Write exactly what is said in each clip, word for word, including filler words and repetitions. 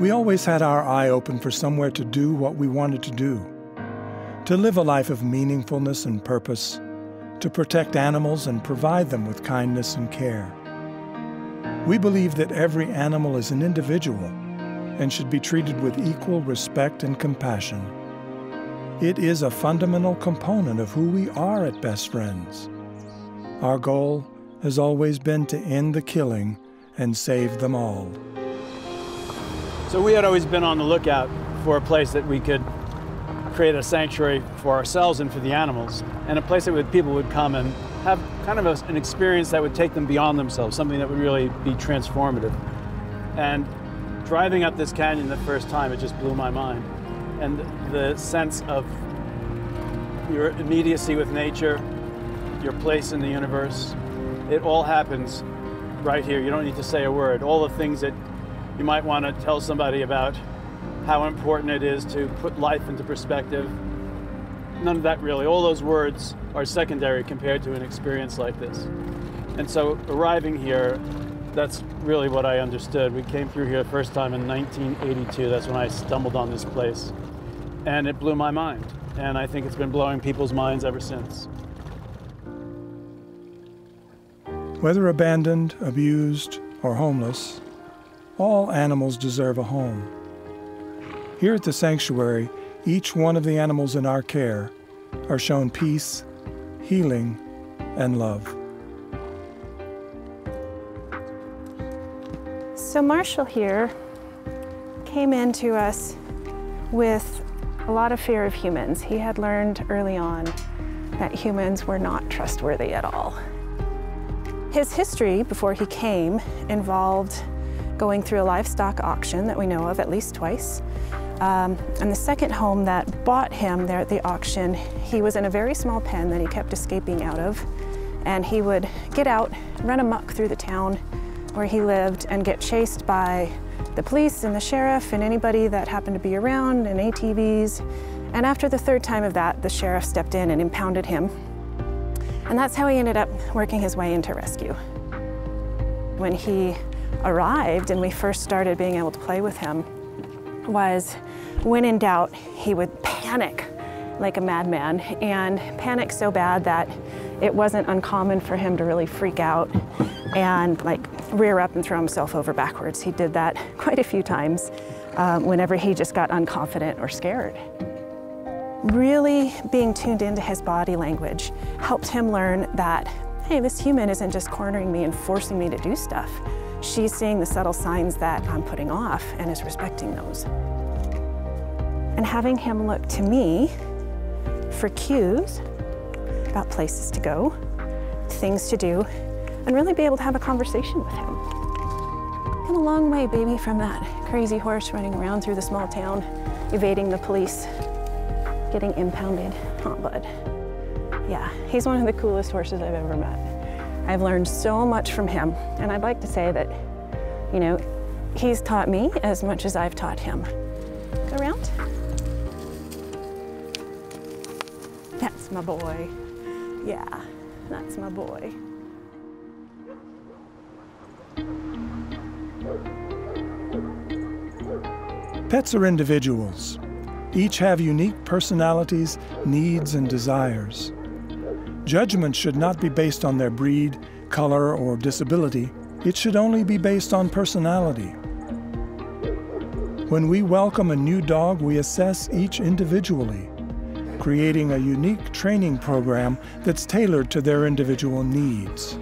We always had our eye open for somewhere to do what we wanted to do, to live a life of meaningfulness and purpose, to protect animals and provide them with kindness and care. We believe that every animal is an individual and should be treated with equal respect and compassion. It is a fundamental component of who we are at Best Friends. Our goal has always been to end the killing and save them all. So we had always been on the lookout for a place that we could create a sanctuary for ourselves and for the animals, and a place that would, people would come and have kind of a, an experience that would take them beyond themselves, something that would really be transformative. And driving up this canyon the first time, it just blew my mind. And the sense of your immediacy with nature, your place in the universe, it all happens right here. You don't need to say a word. All the things that you might want to tell somebody about how important it is to put life into perspective, none of that really. All those words are secondary compared to an experience like this. And so arriving here, that's really what I understood. We came through here the first time in nineteen eighty-two. That's when I stumbled on this place. And it blew my mind. And I think it's been blowing people's minds ever since. Whether abandoned, abused, or homeless, all animals deserve a home. Here at the sanctuary, each one of the animals in our care are shown peace, healing, and love. So Marshall here came into us with a lot of fear of humans. He had learned early on that humans were not trustworthy at all. His history before he came involved going through a livestock auction that we know of at least twice. Um, and the second home that bought him there at the auction, he was in a very small pen that he kept escaping out of. And he would get out, run amok through the town where he lived and get chased by the police and the sheriff and anybody that happened to be around and A T Vs. And after the third time of that, the sheriff stepped in and impounded him. And that's how he ended up working his way into rescue. When he arrived and we first started being able to play with him was when in doubt, he would panic like a madman, and panic so bad that it wasn't uncommon for him to really freak out and like rear up and throw himself over backwards. He did that quite a few times um, whenever he just got unconfident or scared. Really being tuned into his body language helped him learn that, hey, this human isn't just cornering me and forcing me to do stuff. She's seeing the subtle signs that I'm putting off and is respecting those. And having him look to me for cues about places to go, things to do, and really be able to have a conversation with him. I'm a long way, baby, from that crazy horse running around through the small town, evading the police, getting impounded. Oh, bud. Yeah, he's one of the coolest horses I've ever met. I've learned so much from him, and I'd like to say that, you know, he's taught me as much as I've taught him. Go around. That's my boy. Yeah, that's my boy. Pets are individuals. Each have unique personalities, needs, and desires. Judgment should not be based on their breed, color, or disability. It should only be based on personality. When we welcome a new dog, we assess each individually, creating a unique training program that's tailored to their individual needs.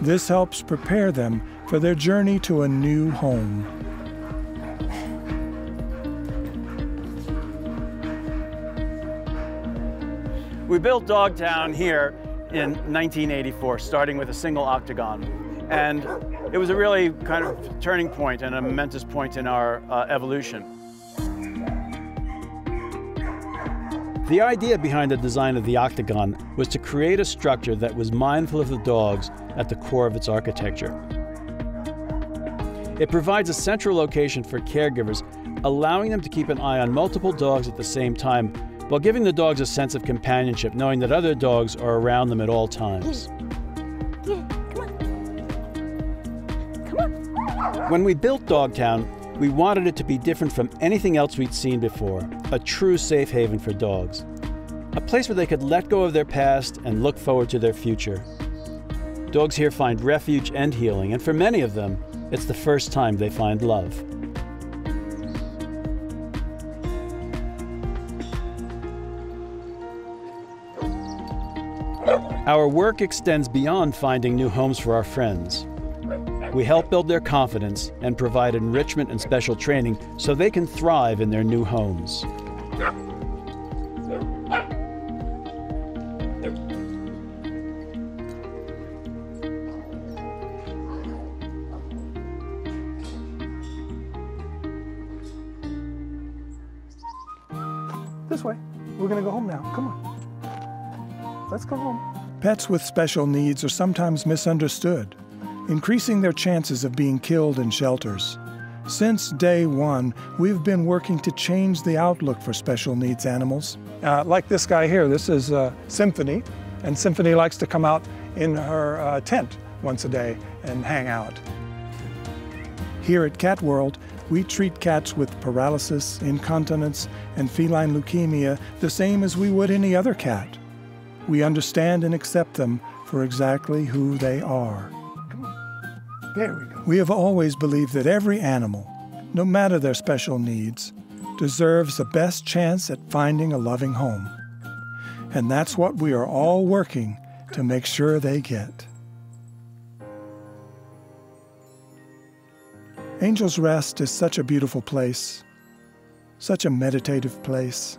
This helps prepare them for their journey to a new home. We built Dogtown here in nineteen eighty-four, starting with a single octagon. And it was a really kind of turning point and a momentous point in our uh, evolution. The idea behind the design of the octagon was to create a structure that was mindful of the dogs at the core of its architecture. It provides a central location for caregivers, allowing them to keep an eye on multiple dogs at the same time, while giving the dogs a sense of companionship, knowing that other dogs are around them at all times. Yeah. Yeah. Come on. Come on. When we built Dogtown, We wanted it to be different from anything else we'd seen before, a true safe haven for dogs. A place where they could let go of their past and look forward to their future. Dogs here find refuge and healing, and for many of them, it's the first time they find love. Our work extends beyond finding new homes for our friends. We help build their confidence and provide enrichment and special training so they can thrive in their new homes. This way. We're going to go home now. Come on. Let's go home. Pets with special needs are sometimes misunderstood, increasing their chances of being killed in shelters. Since day one, we've been working to change the outlook for special needs animals. Uh, like this guy here, this is uh, Symphony, and Symphony likes to come out in her uh, tent once a day and hang out. Here at Cat World, we treat cats with paralysis, incontinence, and feline leukemia the same as we would any other cat. We understand and accept them for exactly who they are. Come on. There we go. We have always believed that every animal, no matter their special needs, deserves the best chance at finding a loving home. And that's what we are all working to make sure they get. Angels Rest is such a beautiful place, such a meditative place.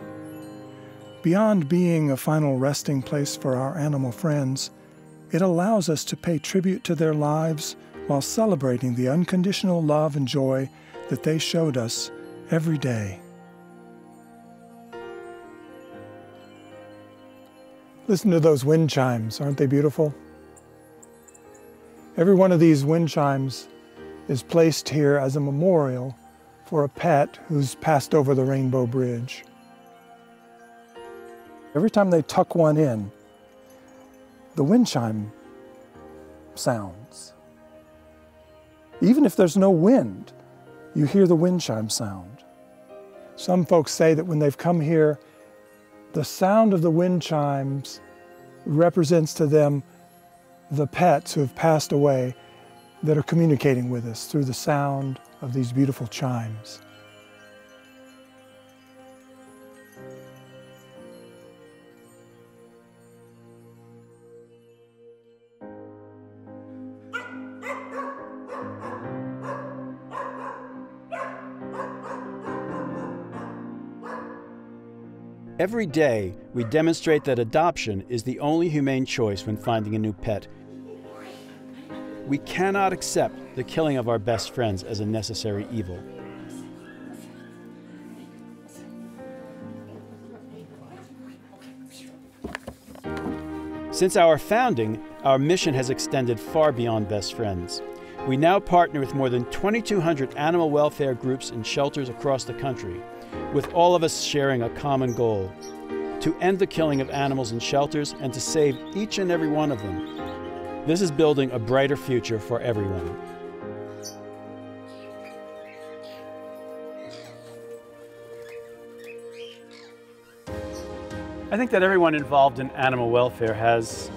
Beyond being a final resting place for our animal friends, it allows us to pay tribute to their lives while celebrating the unconditional love and joy that they showed us every day. Listen to those wind chimes. Aren't they beautiful? Every one of these wind chimes is placed here as a memorial for a pet who's passed over the Rainbow Bridge. Every time they tuck one in, the wind chime sounds. Even if there's no wind, you hear the wind chime sound. Some folks say that when they've come here, the sound of the wind chimes represents to them the pets who have passed away that are communicating with us through the sound of these beautiful chimes. Every day, we demonstrate that adoption is the only humane choice when finding a new pet. We cannot accept the killing of our best friends as a necessary evil. Since our founding, our mission has extended far beyond best friends. We now partner with more than twenty-two hundred animal welfare groups and shelters across the country, with all of us sharing a common goal: to end the killing of animals in shelters and to save each and every one of them. This is building a brighter future for everyone. I think that everyone involved in animal welfare has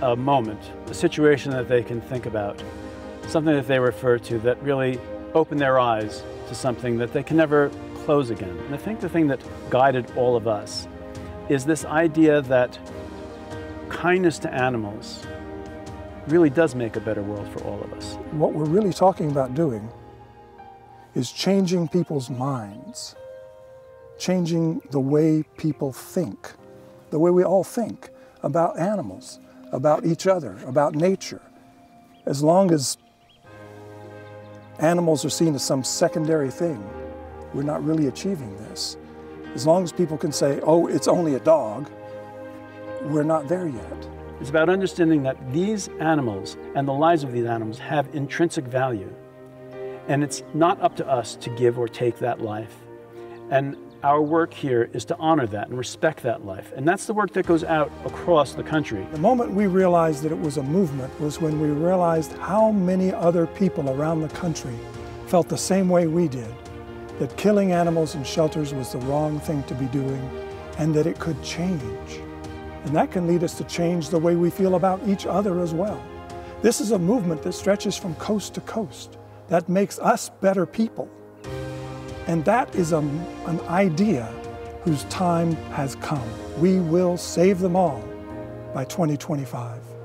a moment, a situation that they can think about, something that they refer to that really opened their eyes to something that they can never close again. And I think the thing that guided all of us is this idea that kindness to animals really does make a better world for all of us. What we're really talking about doing is changing people's minds, changing the way people think, the way we all think about animals, about each other, about nature. As long as animals are seen as some secondary thing, we're not really achieving this. As long as people can say, oh, it's only a dog, we're not there yet. It's about understanding that these animals and the lives of these animals have intrinsic value. And it's not up to us to give or take that life. And our work here is to honor that and respect that life. And that's the work that goes out across the country. The moment we realized that it was a movement was when we realized how many other people around the country felt the same way we did. that killing animals in shelters was the wrong thing to be doing, and that it could change. And that can lead us to change the way we feel about each other as well. This is a movement that stretches from coast to coast, that makes us better people. And that is a, an idea whose time has come. We will save them all by twenty twenty-five.